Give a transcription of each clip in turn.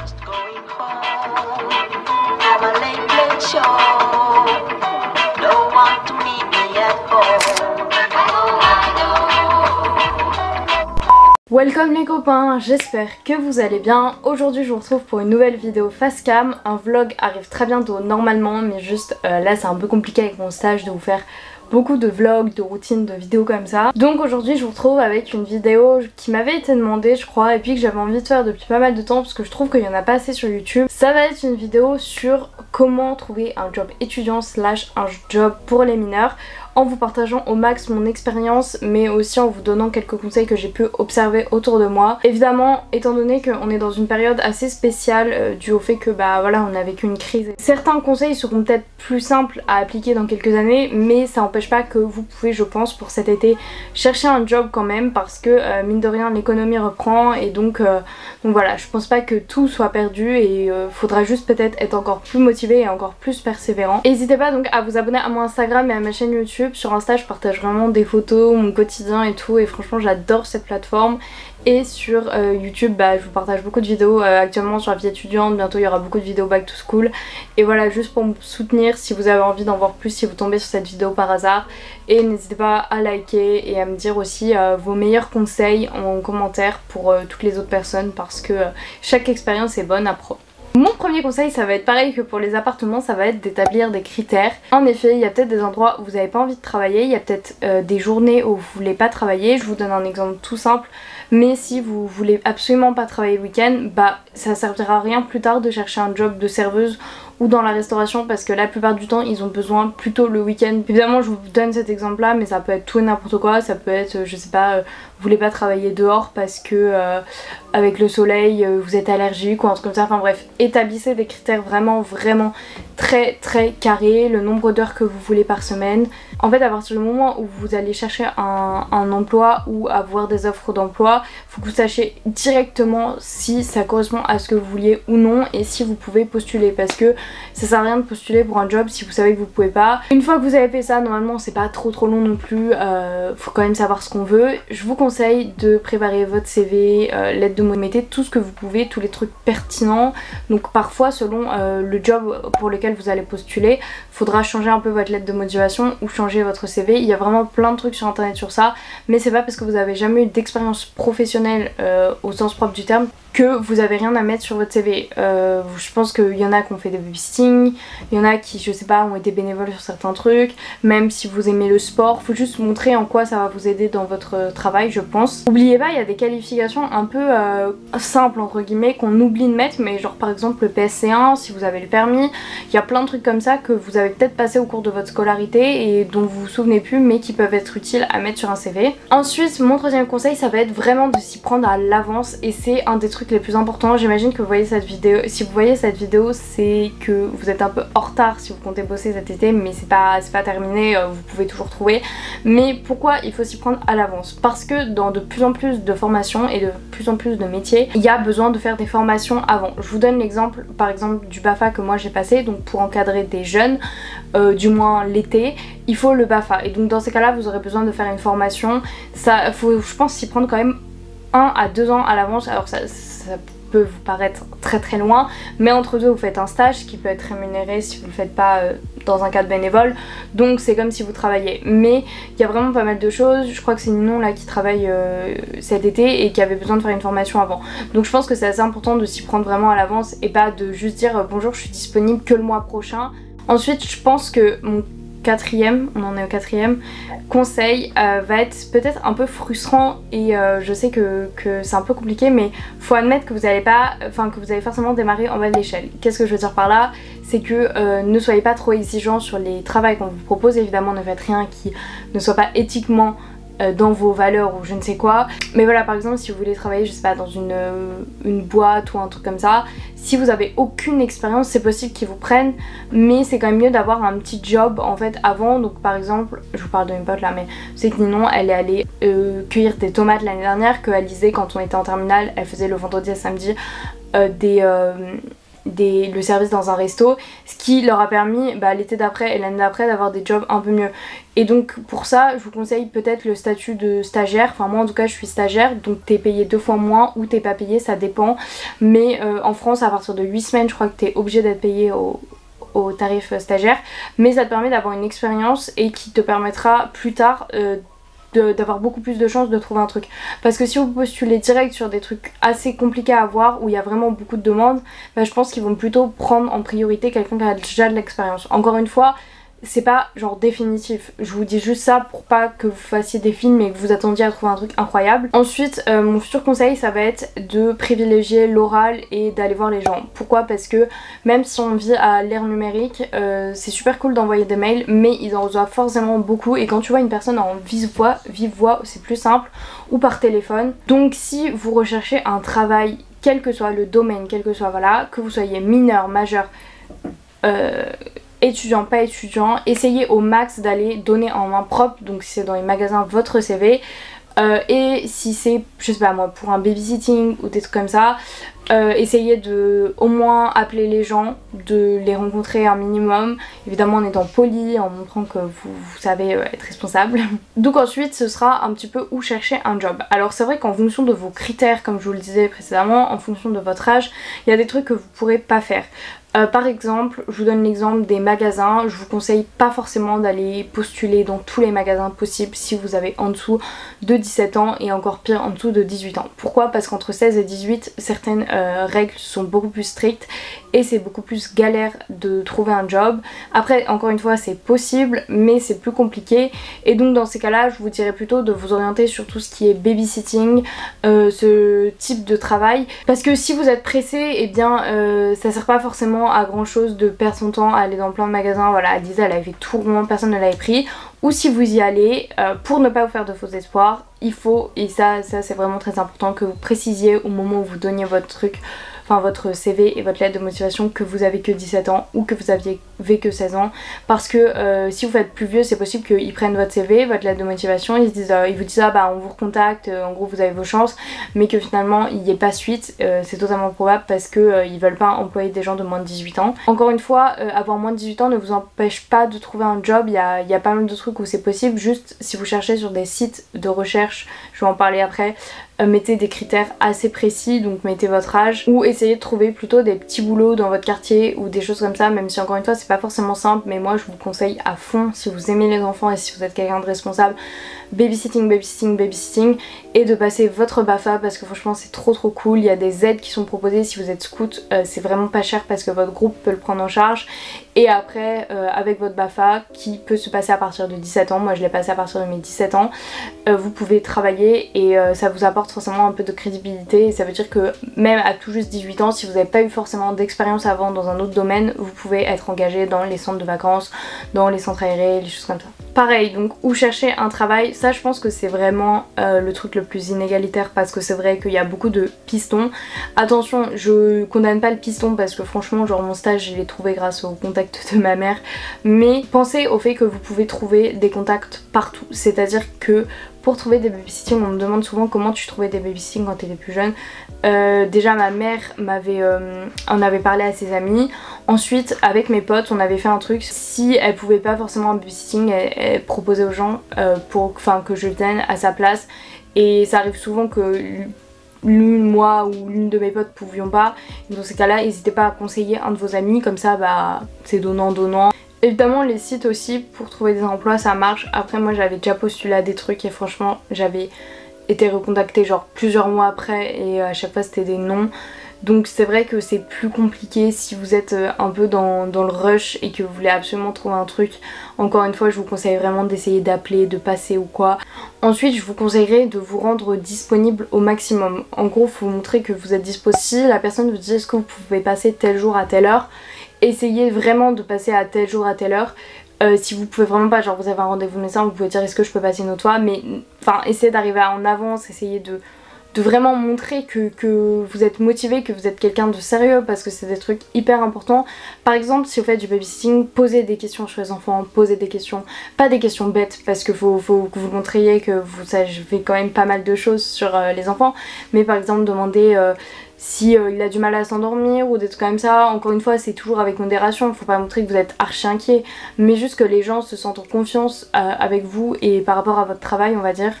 Just going home, have a late, late show. Don't want to meet me at home. Welcome les copains, j'espère que vous allez bien. Aujourd'hui je vous retrouve pour une nouvelle vidéo face cam. Un vlog arrive très bientôt normalement, mais juste là c'est un peu compliqué avec mon stage de vous faire beaucoup de vlogs, de routines, de vidéos comme ça. Donc aujourd'hui je vous retrouve avec une vidéo qui m'avait été demandée je crois, et puis que j'avais envie de faire depuis pas mal de temps parce que je trouve qu'il n'y en a pas assez sur YouTube. Ça va être une vidéo sur comment trouver un job étudiant slash un job pour les mineurs, en vous partageant au max mon expérience mais aussi en vous donnant quelques conseils que j'ai pu observer autour de moi. Évidemment, étant donné qu'on est dans une période assez spéciale due au fait que bah voilà on a vécu une crise, certains conseils seront peut-être plus simples à appliquer dans quelques années, mais ça n'empêche pas que vous pouvez, je pense, pour cet été chercher un job quand même, parce que mine de rien l'économie reprend et donc voilà, je pense pas que tout soit perdu et faudra juste peut-être être encore plus motivé et encore plus persévérant. N'hésitez pas donc à vous abonner à mon Instagram et à ma chaîne YouTube. Sur Insta je partage vraiment des photos, mon quotidien et tout, et franchement j'adore cette plateforme. Et sur YouTube bah, je vous partage beaucoup de vidéos actuellement sur la vie étudiante, bientôt il y aura beaucoup de vidéos back to school. Et voilà, juste pour me soutenir si vous avez envie d'en voir plus, si vous tombez sur cette vidéo par hasard. Et n'hésitez pas à liker et à me dire aussi vos meilleurs conseils en commentaire pour toutes les autres personnes, parce que chaque expérience est bonne à prendre. Mon premier conseil, ça va être pareil que pour les appartements, ça va être d'établir des critères. En effet, il y a peut-être des endroits où vous n'avez pas envie de travailler, il y a peut-être des journées où vous voulez pas travailler. Je vous donne un exemple tout simple, mais si vous voulez absolument pas travailler le week-end, bah ça servira à rien plus tard de chercher un job de serveuse ou dans la restauration, parce que la plupart du temps ils ont besoin plutôt le week-end. Évidemment je vous donne cet exemple là, mais ça peut être tout et n'importe quoi. Ça peut être, je sais pas, vous voulez pas travailler dehors parce que avec le soleil vous êtes allergique ou un truc comme ça. Enfin bref, établissez des critères vraiment très très carrés, le nombre d'heures que vous voulez par semaine. En fait, à partir du moment où vous allez chercher un emploi ou avoir des offres d'emploi, faut que vous sachiez directement si ça correspond à ce que vous vouliez ou non, et si vous pouvez postuler, parce que ça sert à rien de postuler pour un job si vous savez que vous pouvez pas. Une fois que vous avez fait ça, normalement c'est pas trop long non plus, faut quand même savoir ce qu'on veut. Je vous conseille de préparer votre CV, l'aide de mettez tout ce que vous pouvez, tous les trucs pertinents. Donc parfois selon le job pour lequel vous allez postuler, faudra changer un peu votre lettre de motivation ou changer votre CV. Il y a vraiment plein de trucs sur internet sur ça, mais c'est pas parce que vous avez jamais eu d'expérience professionnelle au sens propre du terme que vous avez rien à mettre sur votre CV. Je pense qu'il y en a qui ont fait des babysitting, il y en a qui, je sais pas, ont été bénévoles sur certains trucs. Même si vous aimez le sport, faut juste montrer en quoi ça va vous aider dans votre travail, je pense. N'oubliez pas, il y a des qualifications un peu simples entre guillemets qu'on oublie de mettre, mais genre par exemple le PSC1, si vous avez le permis. Il y a plein de trucs comme ça que vous avez peut-être passé au cours de votre scolarité et dont vous vous souvenez plus, mais qui peuvent être utiles à mettre sur un CV. Ensuite, mon troisième conseil, ça va être vraiment de s'y prendre à l'avance, et c'est un des trucs les plus importants. J'imagine que vous voyez cette vidéo, si vous voyez cette vidéo c'est que vous êtes un peu en retard si vous comptez bosser cet été, mais c'est pas terminé, vous pouvez toujours trouver. Mais pourquoi il faut s'y prendre à l'avance? Parce que dans de plus en plus de formations et de plus en plus de métiers, il y a besoin de faire des formations avant. Je vous donne l'exemple par exemple du BAFA que moi j'ai passé, donc pour encadrer des jeunes, du moins l'été, il faut le BAFA, et donc dans ces cas là vous aurez besoin de faire une formation. Ça faut, je pense, s'y prendre quand même 1 à 2 ans à l'avance. Alors ça peut vous paraître très loin, mais entre deux vous faites un stage qui peut être rémunéré si vous le faites pas dans un cadre bénévole, donc c'est comme si vous travaillez. Mais il y a vraiment pas mal de choses. Je crois que c'est Ninon là qui travaille cet été et qui avait besoin de faire une formation avant, donc je pense que c'est assez important de s'y prendre vraiment à l'avance et pas de juste dire bonjour je suis disponible que le mois prochain. Ensuite, je pense que mon quatrième, on en est au quatrième conseil, va être peut-être un peu frustrant, et je sais que c'est un peu compliqué, mais faut admettre que vous allez pas, enfin que vous allez forcément démarrer en bas de l'échelle. Qu'est-ce que je veux dire par là? C'est que ne soyez pas trop exigeant sur les travails qu'on vous propose. Évidemment ne faites rien qui ne soit pas éthiquement dans vos valeurs ou je ne sais quoi, mais voilà, par exemple si vous voulez travailler, je sais pas, dans une boîte ou un truc comme ça, si vous avez aucune expérience c'est possible qu'ils vous prennent, mais c'est quand même mieux d'avoir un petit job en fait avant. Donc par exemple, je vous parle de mes potes là, mais c'est que Ninon elle est allée cueillir des tomates l'année dernière, que Alizée quand on était en terminale elle faisait le vendredi et samedi le service dans un resto, ce qui leur a permis l'été d'après et l'année d'après d'avoir des jobs un peu mieux. Et donc pour ça je vous conseille peut-être le statut de stagiaire, enfin moi en tout cas je suis stagiaire, donc t'es payé 2 fois moins ou t'es pas payé, ça dépend, mais en France à partir de 8 semaines je crois que t'es obligé d'être payé au tarif stagiaire, mais ça te permet d'avoir une expérience et qui te permettra plus tard d'avoir beaucoup plus de chances de trouver un truc. Parce que si vous postulez direct sur des trucs assez compliqués à avoir, où il y a vraiment beaucoup de demandes, je pense qu'ils vont plutôt prendre en priorité quelqu'un qui a déjà de l'expérience. Encore une fois, c'est pas genre définitif, je vous dis juste ça pour pas que vous fassiez des films et que vous attendiez à trouver un truc incroyable. Ensuite mon futur conseil ça va être de privilégier l'oral et d'aller voir les gens. Pourquoi? Parce que même si on vit à l'ère numérique, c'est super cool d'envoyer des mails, mais ils en reçoivent forcément beaucoup, et quand tu vois une personne en vive voix c'est plus simple, ou par téléphone. Donc si vous recherchez un travail, quel que soit le domaine, quel que soit, voilà, que vous soyez mineur, majeur, étudiant, pas étudiant, essayez au max d'aller donner en main propre, donc si c'est dans les magasins, votre CV, et si c'est, je sais pas moi, pour un babysitting ou des trucs comme ça, essayez de au moins appeler les gens, de les rencontrer un minimum, évidemment en étant poli, en montrant que vous savez être responsable. Donc ensuite ce sera un petit peu où chercher un job. Alors c'est vrai qu'en fonction de vos critères, comme je vous le disais précédemment, en fonction de votre âge, il y a des trucs que vous pourrez pas faire. Par exemple, je vous donne l'exemple des magasins, je vous conseille pas forcément d'aller postuler dans tous les magasins possibles si vous avez en dessous de 17 ans et encore pire en dessous de 18 ans. Pourquoi? Parce qu'entre 16 et 18, certaines règles sont beaucoup plus strictes et c'est beaucoup plus galère de trouver un job. Après, encore une fois, c'est possible mais c'est plus compliqué, et donc dans ces cas-là, je vous dirais plutôt de vous orienter sur tout ce qui est babysitting, ce type de travail, parce que si vous êtes pressé, eh bien ça sert pas forcément à grand chose de perdre son temps à aller dans plein de magasins. Voilà, à 10 ans, elle avait tout Rouen, personne ne l'avait pris. Ou si vous y allez, pour ne pas vous faire de faux espoirs, il faut, et ça c'est vraiment très important, que vous précisiez au moment où vous donniez votre truc, enfin votre CV et votre lettre de motivation, que vous avez que 17 ans ou que vous aviez que 16 ans, parce que si vous faites plus vieux, c'est possible qu'ils prennent votre CV, votre lettre de motivation, ils vous disent ah bah on vous recontacte, en gros vous avez vos chances, mais que finalement il n'y ait pas suite. C'est totalement probable parce que ils veulent pas employer des gens de moins de 18 ans. Encore une fois, avoir moins de 18 ans ne vous empêche pas de trouver un job, il y a pas mal de trucs où c'est possible. Juste si vous cherchez sur des sites de recherche, je vais en parler après, mettez des critères assez précis, donc mettez votre âge, ou essayez de trouver plutôt des petits boulots dans votre quartier ou des choses comme ça, même si encore une fois c'est pas forcément simple, mais moi je vous conseille à fond, si vous aimez les enfants et si vous êtes quelqu'un de responsable, babysitting, babysitting, babysitting, et de passer votre BAFA, parce que franchement c'est trop trop cool. Il y a des aides qui sont proposées, si vous êtes scout c'est vraiment pas cher parce que votre groupe peut le prendre en charge, et après avec votre BAFA qui peut se passer à partir de 17 ans, moi je l'ai passé à partir de mes 17 ans, vous pouvez travailler et ça vous apporte forcément un peu de crédibilité, et ça veut dire que même à tout juste 18 ans, si vous n'avez pas eu forcément d'expérience avant dans un autre domaine, vous pouvez être engagé dans les centres de vacances, dans les centres aérés, les choses comme ça. Pareil, donc où chercher un travail, ça je pense que c'est vraiment le truc le plus inégalitaire, parce que c'est vrai qu'il y a beaucoup de pistons. Attention, je condamne pas le piston parce que franchement genre mon stage je l'ai trouvé grâce au contact de ma mère, mais pensez au fait que vous pouvez trouver des contacts partout, c'est à dire que pour trouver des babysitting, on me demande souvent comment tu trouvais des babysitting quand tu étais plus jeune. Déjà ma mère m'avait, en avait parlé à ses amis. Ensuite avec mes potes on avait fait un truc, si elle pouvait pas forcément un babysitting, elle proposait aux gens que je vienne à sa place, et ça arrive souvent que moi ou l'une de mes potes pouvions pas. Dans ces cas là n'hésitez pas à conseiller un de vos amis, comme ça c'est donnant. Évidemment les sites aussi pour trouver des emplois ça marche. Après moi j'avais déjà postulé à des trucs et franchement j'avais été recontactée genre plusieurs mois après, et à chaque fois c'était des noms. Donc c'est vrai que c'est plus compliqué si vous êtes un peu dans le rush et que vous voulez absolument trouver un truc. Encore une fois je vous conseille vraiment d'essayer d'appeler, de passer ou quoi. Ensuite je vous conseillerais de vous rendre disponible au maximum. En gros faut vous montrer que vous êtes dispo. Si la personne vous dit est-ce que vous pouvez passer tel jour à telle heure, essayez vraiment de passer à tel jour à telle heure. Si vous pouvez vraiment pas, genre vous avez un rendez-vous médecin, vous pouvez dire est-ce que je peux passer une autre fois, mais enfin essayez d'arriver en avance, essayez de de vraiment montrer que vous êtes motivé, que vous êtes quelqu'un de sérieux, parce que c'est des trucs hyper importants. Par exemple, si vous faites du babysitting, posez des questions sur les enfants, posez des questions, pas des questions bêtes, parce que faut que vous montriez que vous savez quand même pas mal de choses sur les enfants, mais par exemple demander si il a du mal à s'endormir ou des trucs comme ça. Encore une fois, c'est toujours avec modération, faut pas montrer que vous êtes archi inquiet, mais juste que les gens se sentent en confiance avec vous et par rapport à votre travail, on va dire.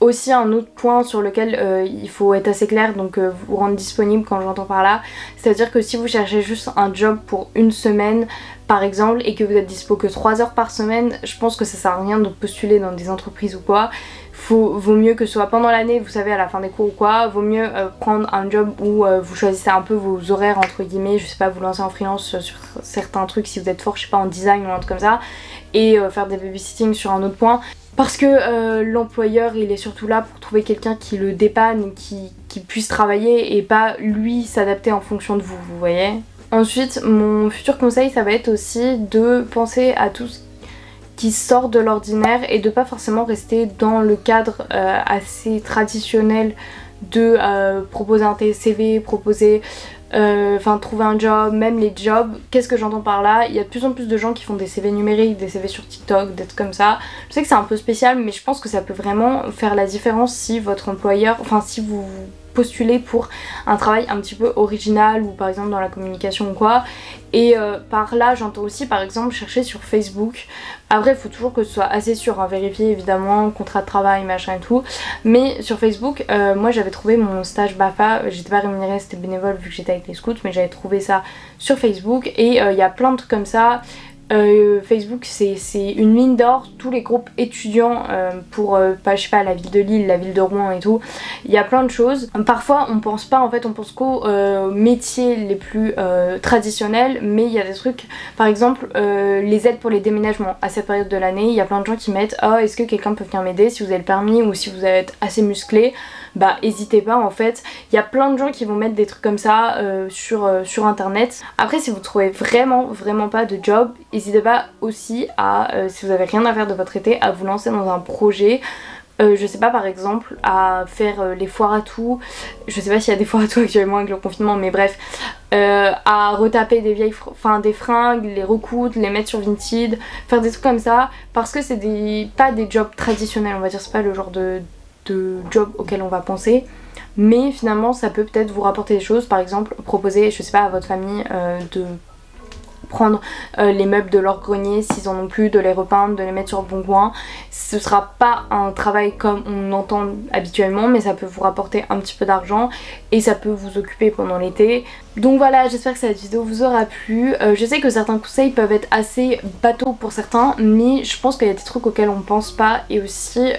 Aussi un autre point sur lequel il faut être assez clair, donc vous rendre disponible quand j'entends par là, c'est-à-dire que si vous cherchez juste un job pour une semaine par exemple et que vous êtes dispo que 3 heures par semaine, je pense que ça sert à rien de postuler dans des entreprises ou quoi. Vaut mieux que ce soit pendant l'année, vous savez, à la fin des cours ou quoi, vaut mieux prendre un job où vous choisissez un peu vos horaires entre guillemets, je sais pas, vous lancer en freelance sur certains trucs si vous êtes fort, je sais pas, en design ou un truc comme ça, et faire des babysitting sur un autre point. Parce que l'employeur, il est surtout là pour trouver quelqu'un qui le dépanne, qui puisse travailler et pas lui s'adapter en fonction de vous, vous voyez. Ensuite, mon futur conseil, ça va être aussi de penser à tout ce qui sort de l'ordinaire et de pas forcément rester dans le cadre assez traditionnel de proposer un CV, proposer... Enfin trouver un job, même les jobs. Qu'est-ce que j'entends par là? Il y a de plus en plus de gens qui font des CV numériques, des CV sur TikTok, des trucs comme ça. Je sais que c'est un peu spécial, mais je pense que ça peut vraiment faire la différence si votre employeur, enfin si vous postulez pour un travail un petit peu original ou par exemple dans la communication ou quoi. Et par là j'entends aussi par exemple chercher sur Facebook. Après il faut toujours que ce soit assez sûr, hein, vérifier évidemment, contrat de travail, machin et tout. Mais sur Facebook, moi j'avais trouvé mon stage BAFA, j'étais pas rémunérée, c'était bénévole vu que j'étais avec les scouts, mais j'avais trouvé ça sur Facebook et il y a plein de trucs comme ça. Facebook c'est une mine d'or, tous les groupes étudiants pour je sais pas, la ville de Lille, la ville de Rouen et tout, il y a plein de choses. Parfois on pense pas, en fait on pense qu'aux métiers les plus traditionnels, mais il y a des trucs, par exemple les aides pour les déménagements à cette période de l'année, il y a plein de gens qui mettent oh est-ce que quelqu'un peut venir m'aider, si vous avez le permis ou si vous êtes assez musclé, bah hésitez pas en fait. Il y a plein de gens qui vont mettre des trucs comme ça sur internet. Après si vous trouvez vraiment pas de job, n'hésitez pas aussi à, si vous avez rien à faire de votre été, à vous lancer dans un projet. Je sais pas, par exemple, à faire les foires à tout. Je sais pas s'il y a des foires à tout actuellement avec le confinement, mais bref. À retaper des vieilles des fringues, les recoudre, les mettre sur Vinted, faire des trucs comme ça. Parce que c'est pas des jobs traditionnels, on va dire, c'est pas le genre de job auquel on va penser. Mais finalement, ça peut peut-être vous rapporter des choses. Par exemple, proposer, je sais pas, à votre famille de... prendre les meubles de leur grenier s'ils en ont plus, de les repeindre, de les mettre sur le bon coin. Ce sera pas un travail comme on entend habituellement, mais ça peut vous rapporter un petit peu d'argent et ça peut vous occuper pendant l'été. Donc voilà, j'espère que cette vidéo vous aura plu. Je sais que certains conseils peuvent être assez bateaux pour certains, mais je pense qu'il y a des trucs auxquels on pense pas, et aussi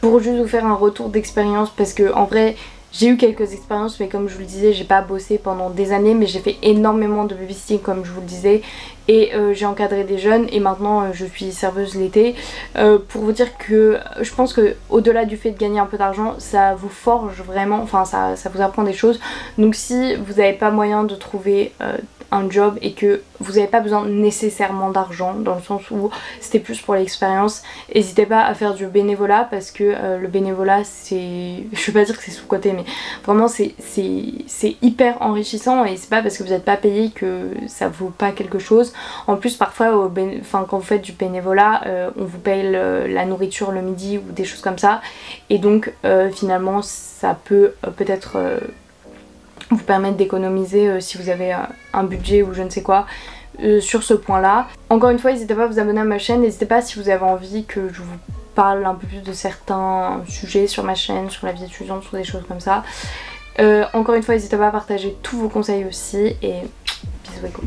pour juste vous faire un retour d'expérience, parce que en vrai j'ai eu quelques expériences, mais comme je vous le disais, j'ai pas bossé pendant des années, mais j'ai fait énormément de babysitting comme je vous le disais, et j'ai encadré des jeunes, et maintenant je suis serveuse l'été. Pour vous dire que je pense que au-delà du fait de gagner un peu d'argent, ça vous forge vraiment, enfin ça vous apprend des choses. Donc si vous n'avez pas moyen de trouver un job et que vous n'avez pas besoin nécessairement d'argent, dans le sens où c'était plus pour l'expérience, n'hésitez pas à faire du bénévolat, parce que le bénévolat c'est, je veux pas dire que c'est sous-coté, mais vraiment c'est hyper enrichissant, et c'est pas parce que vous n'êtes pas payé que ça vaut pas quelque chose. En plus parfois quand vous faites du bénévolat on vous paye la nourriture le midi ou des choses comme ça, et donc finalement ça peut peut-être vous permettre d'économiser si vous avez un budget ou je ne sais quoi sur ce point là. Encore une fois, n'hésitez pas à vous abonner à ma chaîne, n'hésitez pas si vous avez envie que je vous parle un peu plus de certains sujets sur ma chaîne, sur la vie étudiante, sur des choses comme ça. Encore une fois, n'hésitez pas à partager tous vos conseils aussi, et bisous et go.